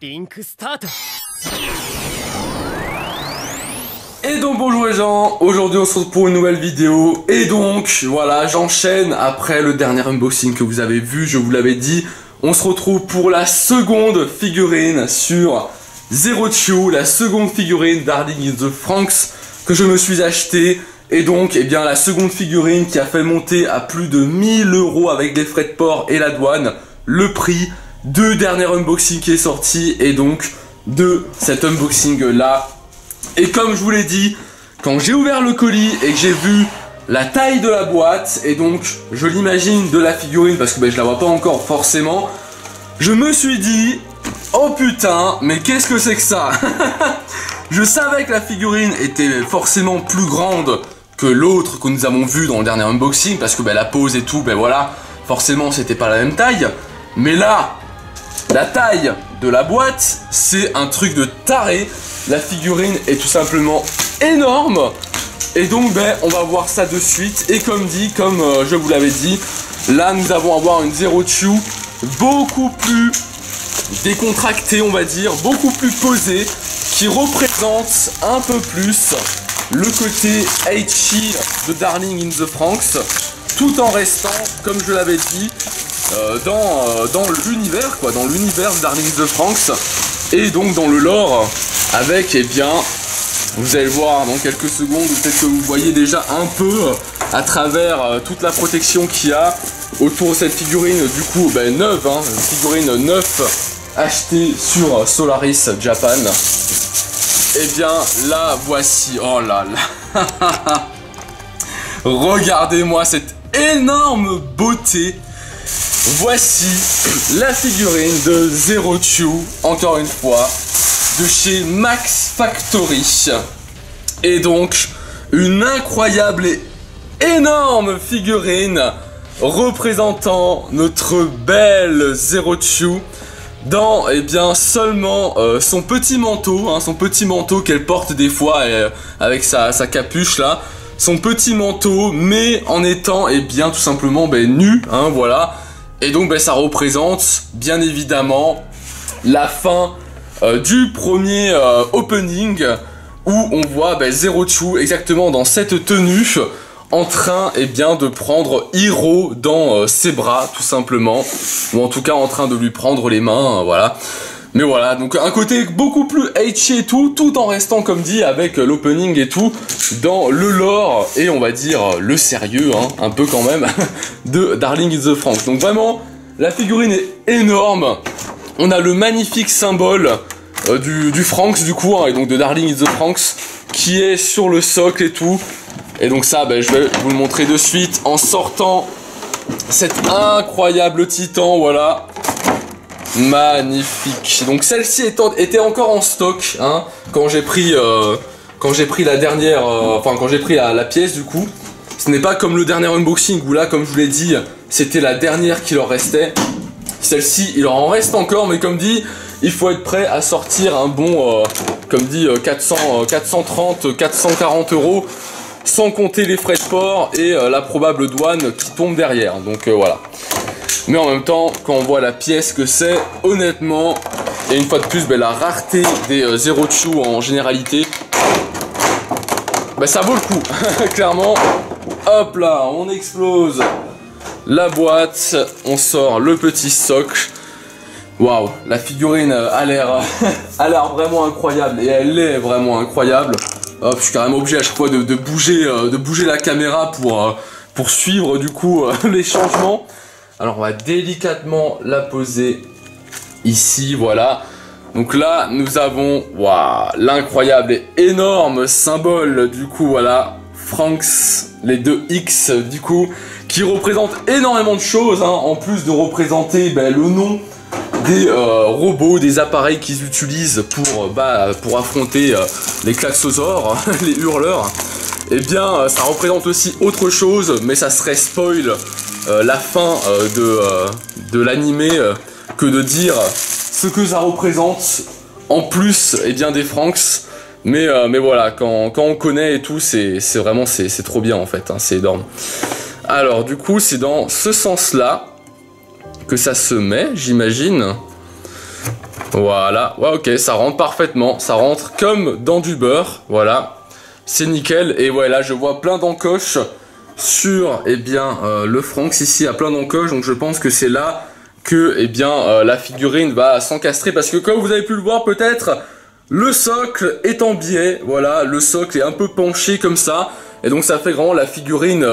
リンクスタート。Et donc bonjour les gens, aujourd'hui on se retrouve pour une nouvelle vidéo. Et donc voilà, j'enchaîne après le dernier unboxing que vous avez vu, je vous l'avais dit. On se retrouve pour la seconde figurine sur Zero Two, la seconde figurine Darling in the FranXX que je me suis acheté. Et donc, eh bien, la seconde figurine qui a fait monter à plus de 1000 € avec les frais de port et la douane, le prix de dernier unboxing qui est sorti et donc de cet unboxing là. Et comme je vous l'ai dit, quand j'ai ouvert le colis et que j'ai vu la taille de la boîte et donc je l'imagine de la figurine parce que ben, je la vois pas encore forcément, je me suis dit oh putain, mais qu'est-ce que c'est que ça? Je savais que la figurine était forcément plus grande que l'autre que nous avons vu dans le dernier unboxing parce que ben, la pose et tout, ben voilà, forcément c'était pas la même taille. Mais là, la taille de la boîte, c'est un truc de taré. La figurine est tout simplement énorme. Et donc, ben, on va voir ça de suite. Et comme dit, comme je vous l'avais dit, là, nous avons à voir une Zero Two beaucoup plus décontractée, on va dire, beaucoup plus posée, qui représente un peu plus le côté Eichi de Darling in the FranXX, tout en restant, comme je l'avais dit, dans l'univers quoi, dans l'univers de Darling in the FranXX et donc dans le lore avec, eh bien, vous allez le voir dans quelques secondes, peut-être que vous voyez déjà un peu à travers toute la protection qu'il y a autour de cette figurine, du coup, ben, neuve, hein, une figurine neuve achetée sur Solaris Japan. Et bien, la voici, oh là là, regardez-moi cette énorme beauté. Voici la figurine de Zero Two, encore une fois, de chez Max Factory. Et donc, une incroyable et énorme figurine représentant notre belle Zero Two dans, eh bien, seulement son petit manteau qu'elle porte des fois avec sa capuche là, son petit manteau, mais en étant, eh bien, tout simplement, ben, nue, hein, voilà. Et donc ben, ça représente bien évidemment la fin du premier opening où on voit ben, Zero Two exactement dans cette tenue en train eh bien, de prendre Hiro dans ses bras tout simplement, ou en tout cas en train de lui prendre les mains, voilà. Mais voilà, donc un côté beaucoup plus Eichi et tout en restant comme dit avec l'opening et tout dans le lore et on va dire le sérieux, hein, un peu quand même, de Darling in the FranXX. Donc vraiment, la figurine est énorme. On a le magnifique symbole du FranXX du coup, hein, et donc de Darling in the FranXX qui est sur le socle et tout. Et donc ça, ben, je vais vous le montrer de suite en sortant cet incroyable titan, voilà. Magnifique. Donc celle-ci était encore en stock hein, quand j'ai pris la dernière, enfin quand j'ai pris la pièce du coup. Ce n'est pas comme le dernier unboxing où là comme je vous l'ai dit c'était la dernière qui leur restait. Celle-ci il leur en reste encore mais comme dit il faut être prêt à sortir un bon comme dit 430 à 440 € sans compter les frais de port et la probable douane qui tombe derrière. Donc voilà. Mais en même temps, quand on voit la pièce que c'est, honnêtement, et une fois de plus, ben, la rareté des Zero Two en généralité, ben, ça vaut le coup, clairement. Hop là, on explose la boîte, on sort le petit socle. Waouh, la figurine a l'air vraiment incroyable, et elle est vraiment incroyable. Hop, je suis carrément obligé à chaque fois de bouger la caméra pour suivre du coup les changements. Alors on va délicatement la poser ici, voilà. Donc là nous avons waouh, l'incroyable et énorme symbole du coup, voilà, FranXX, les deux X du coup, qui représente énormément de choses, hein, en plus de représenter ben, le nom des robots, des appareils qu'ils utilisent pour affronter les klaxosaures, les hurleurs. Et bien ça représente aussi autre chose, mais ça serait spoil. La fin de l'animé que de dire ce que ça représente en plus et eh bien des FranXX, mais voilà quand on connaît et tout c'est vraiment c'est trop bien en fait hein, c'est énorme. Alors du coup c'est dans ce sens là que ça se met j'imagine. Voilà, ouais, ok, ça rentre parfaitement, ça rentre comme dans du beurre, voilà, c'est nickel. Et ouais, là je vois plein d'encoches sur, eh bien, le FranXX ici a plein d'encoches, donc je pense que c'est là que, eh bien, la figurine va s'encastrer, parce que comme vous avez pu le voir peut-être, le socle est en biais, voilà, le socle est un peu penché comme ça, et donc ça fait vraiment la figurine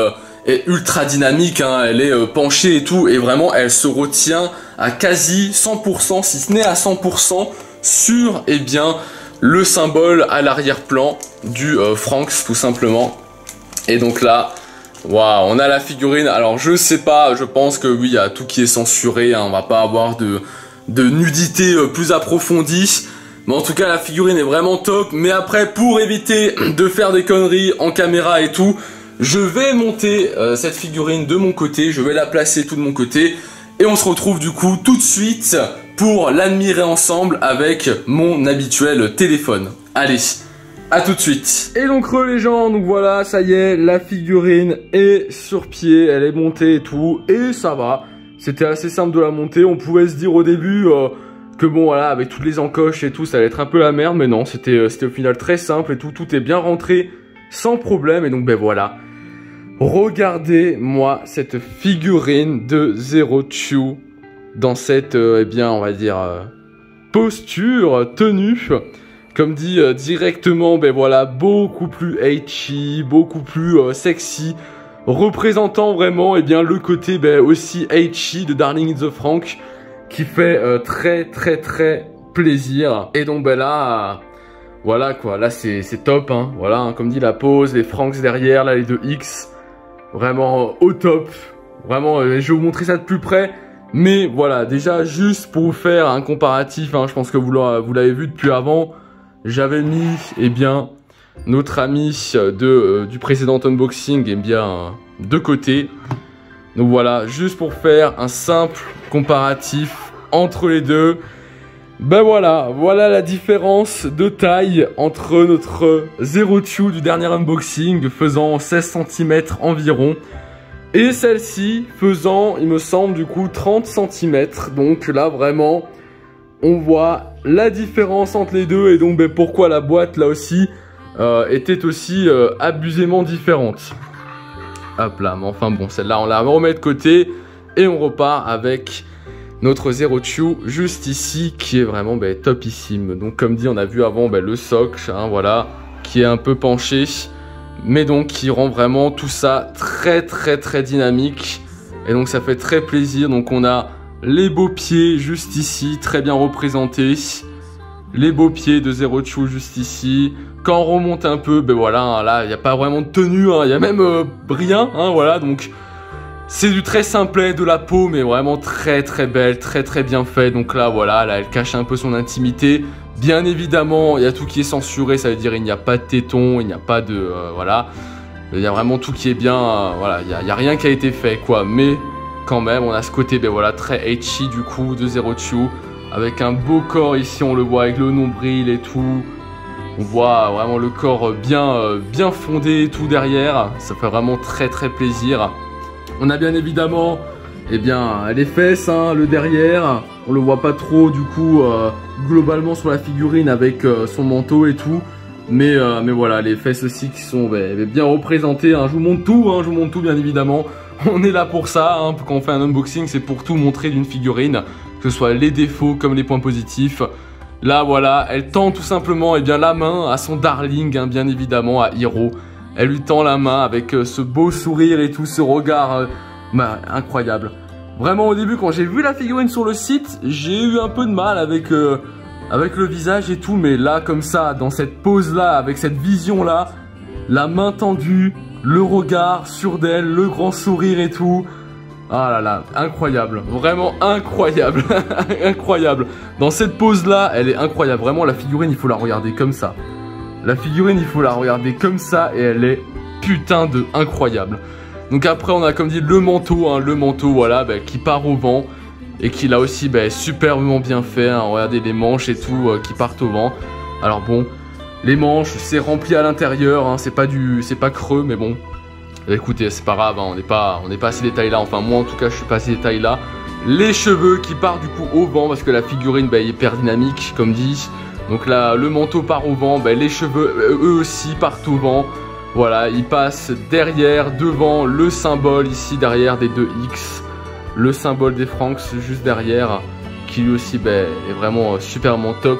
est ultra dynamique, hein, elle est penchée et tout, et vraiment elle se retient à quasi 100%, si ce n'est à 100%, sur, eh bien, le symbole à l'arrière-plan du FranXX, tout simplement. Et donc là, waouh, on a la figurine. Alors je sais pas, je pense que oui, il y a tout qui est censuré, hein, on va pas avoir de nudité plus approfondie. Mais en tout cas la figurine est vraiment top. Mais après, pour éviter de faire des conneries en caméra et tout, je vais monter cette figurine de mon côté, je vais la placer tout de mon côté. Et on se retrouve du coup tout de suite pour l'admirer ensemble avec mon habituel téléphone. Allez, à tout de suite. Et donc les gens, donc voilà, ça y est, la figurine est sur pied, elle est montée et tout. Et ça va, c'était assez simple de la monter. On pouvait se dire au début... que bon voilà, avec toutes les encoches et tout, ça allait être un peu la merde, mais non, c'était au final très simple et tout, tout est bien rentré sans problème. Et donc ben voilà, regardez-moi cette figurine de Zero Two dans cette, eh bien on va dire, posture, tenue, comme dit directement, ben voilà, beaucoup plus ecchi, beaucoup plus sexy, représentant vraiment, eh bien le côté ben, aussi ecchi de Darling in the FranXX, qui fait très plaisir. Et donc ben là, voilà quoi, là c'est top, hein. Voilà, hein, comme dit la pose, les FranXX derrière, là les deux X, vraiment au top, vraiment, je vais vous montrer ça de plus près, mais voilà, déjà juste pour vous faire un comparatif, hein, je pense que vous l'avez vu depuis avant, j'avais mis, eh bien, notre ami du précédent unboxing, eh bien, de côté. Donc voilà, juste pour faire un simple comparatif entre les deux. Ben voilà, voilà la différence de taille entre notre Zero Two du dernier unboxing, faisant 16 cm environ, et celle-ci faisant, il me semble, du coup 30 cm. Donc là, vraiment, on voit la différence entre les deux, et donc ben, pourquoi la boîte, là aussi, était aussi abusément différente. Hop là, mais enfin bon, celle-là, on la remet de côté et on repart avec notre Zero Two juste ici, qui est vraiment ben, topissime. Donc comme dit, on a vu avant ben, le socle, hein, voilà, qui est un peu penché, mais donc qui rend vraiment tout ça très dynamique. Et donc ça fait très plaisir. Donc on a les beaux pieds juste ici, très bien représentés. Les beaux pieds de Zero Two juste ici. Quand on remonte un peu, ben voilà, hein, là, il n'y a pas vraiment de tenue, hein, il n'y a même rien, hein, voilà, donc c'est du très simplet, de la peau, mais vraiment très belle, très bien fait. Donc là, voilà, là, elle cache un peu son intimité. Bien évidemment, il y a tout qui est censuré, ça veut dire il n'y a pas de téton, il n'y a pas de, voilà, il y a vraiment tout qui est bien, voilà, il n'y a rien qui a été fait, quoi. Mais quand même, on a ce côté, ben voilà, très ecchi du coup, de Zero Two. Avec un beau corps ici, on le voit avec le nombril et tout. On voit vraiment le corps bien fondé et tout derrière. Ça fait vraiment très plaisir. On a bien évidemment, eh bien, les fesses, hein, le derrière. On le voit pas trop du coup globalement sur la figurine avec son manteau et tout. Mais voilà, les fesses aussi qui sont bien représentées, hein. Je vous montre tout, hein, je vous montre tout bien évidemment. On est là pour ça, hein, quand on fait un unboxing, c'est pour tout montrer d'une figurine, que ce soit les défauts comme les points positifs. Là voilà, elle tend tout simplement, eh bien, la main à son darling, hein, bien évidemment, à Hiro. Elle lui tend la main avec ce beau sourire et tout, ce regard bah, incroyable. Vraiment au début, quand j'ai vu la figurine sur le site, j'ai eu un peu de mal avec le visage et tout, mais là comme ça, dans cette pose là, avec cette vision là, la main tendue, le regard sûr d'elle, le grand sourire et tout. Ah là là, incroyable, vraiment incroyable, incroyable. Dans cette pose là, elle est incroyable, vraiment la figurine il faut la regarder comme ça. La figurine il faut la regarder comme ça et elle est putain de incroyable. Donc après on a comme dit le manteau, hein, le manteau voilà, bah, qui part au vent et qui là aussi bah, est superbement bien fait, hein. Regardez les manches et tout qui partent au vent. Alors bon, les manches, c'est rempli à l'intérieur, hein, c'est pas creux, mais bon. Écoutez, c'est pas grave, hein, on n'est pas à ces détails-là, enfin moi en tout cas je suis pas à ces détails-là. Les cheveux qui partent du coup au vent parce que la figurine est hyper dynamique comme dit. Donc là le manteau part au vent, les cheveux eux aussi partent au vent. Voilà, ils passent derrière, devant, le symbole ici derrière des 2X. Le symbole des FranXX juste derrière, qui lui aussi est vraiment superment top.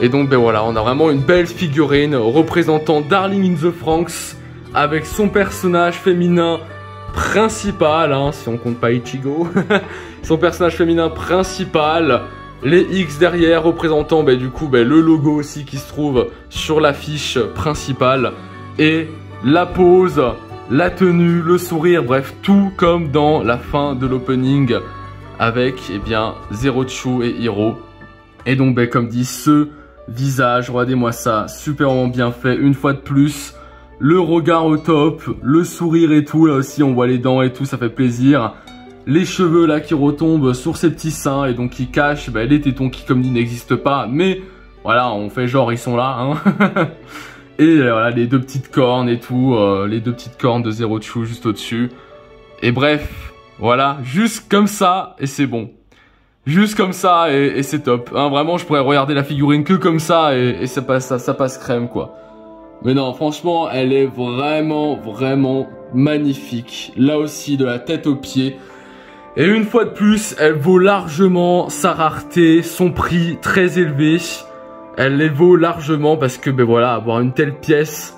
Et donc voilà, on a vraiment une belle figurine représentant Darling in the FranXX avec son personnage féminin principal, si on compte pas Ichigo. Son personnage féminin principal, les X derrière représentant le logo aussi qui se trouve sur l'affiche principale. Et la pose, la tenue, le sourire, bref, tout comme dans la fin de l'opening avec, Zero Two et Hiro. Et donc, comme dit, ce visage, regardez-moi ça, superment bien fait, une fois de plus. Le regard au top, le sourire et tout, là aussi, on voit les dents et tout, ça fait plaisir. Les cheveux, là, qui retombent sur ses petits seins et donc qui cachent les tétons qui, comme dit, n'existent pas. Mais, voilà, on fait genre, ils sont là, Et voilà, les deux petites cornes et tout, les deux petites cornes de Zero Two juste au-dessus. Et bref, voilà, juste comme ça, et c'est bon. Juste comme ça, et c'est top. Vraiment, je pourrais regarder la figurine que comme ça, et ça passe crème, quoi. Mais non, franchement, elle est vraiment, vraiment magnifique. Là aussi, de la tête aux pieds. Et une fois de plus, elle vaut largement sa rareté, son prix très élevé. Elle les vaut largement parce que, voilà, avoir une telle pièce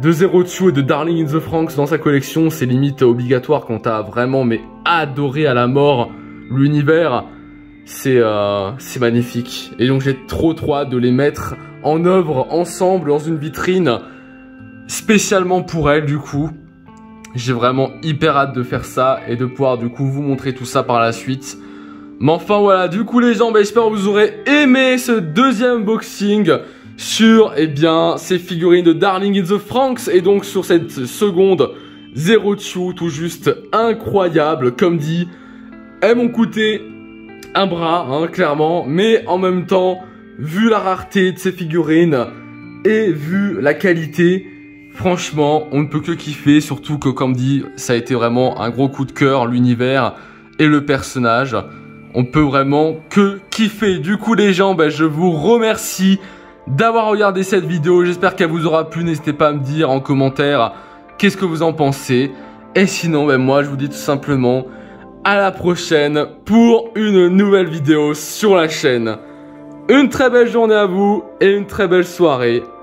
de Zero Two et de Darling in the FranXX dans sa collection, c'est limite obligatoire quand t'as vraiment, adoré à la mort l'univers. C'est magnifique. Et donc, j'ai trop hâte de les mettre en œuvre ensemble dans une vitrine spécialement pour elle, du coup. J'ai vraiment hyper hâte de faire ça et de pouvoir, du coup, vous montrer tout ça par la suite. Mais enfin voilà, du coup les gens, j'espère que vous aurez aimé ce deuxième boxing sur, ces figurines de Darling in the FranXX et donc sur cette seconde Zero Two, tout juste incroyable, comme dit, elles m'ont coûté un bras, clairement, mais en même temps, vu la rareté de ces figurines et vu la qualité, franchement, on ne peut que kiffer, surtout que, comme dit, ça a été vraiment un gros coup de cœur, l'univers et le personnage. On peut vraiment que kiffer. Du coup les gens, je vous remercie d'avoir regardé cette vidéo. J'espère qu'elle vous aura plu. N'hésitez pas à me dire en commentaire qu'est-ce que vous en pensez. Et sinon, moi je vous dis tout simplement à la prochaine pour une nouvelle vidéo sur la chaîne. Une très belle journée à vous et une très belle soirée.